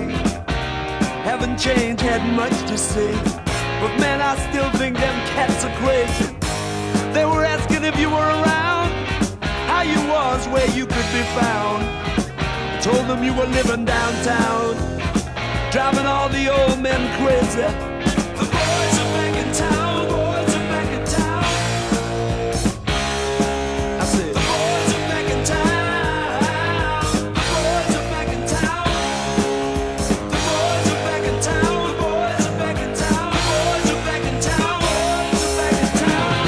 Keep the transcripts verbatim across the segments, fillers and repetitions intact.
away. Haven't changed, had much to say, but man, I still think them cats are crazy. They were asking if you were around, how you was, where you could be found. I told them you were living downtown, driving all the old men crazy. The boys are back in town, boys are back in town. I said, the boys are back in town, the boys are back in town. The boys are back in town, the boys are back in town, the boys are back in town, the boys are back in town.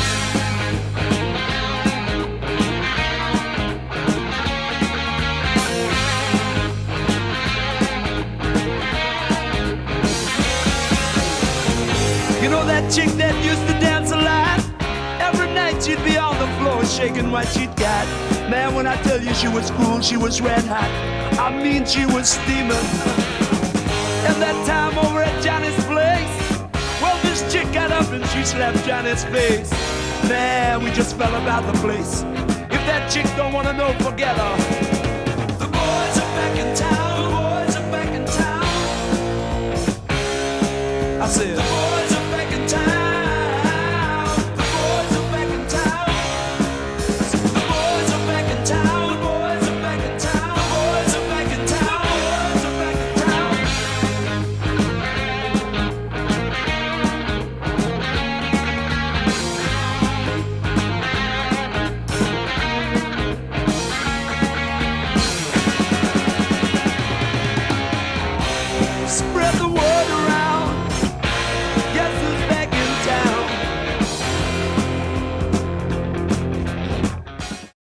You know that chick that used to dance a lot? Every night she'd be on the floor shaking what she'd got. Man, when I tell you she was cool, she was red hot. I mean, she was steaming. And that time over at Johnny's place, well, this chick got up and she slapped Johnny's face. Man, we just fell about the place. If that chick don't wanna know, forget her.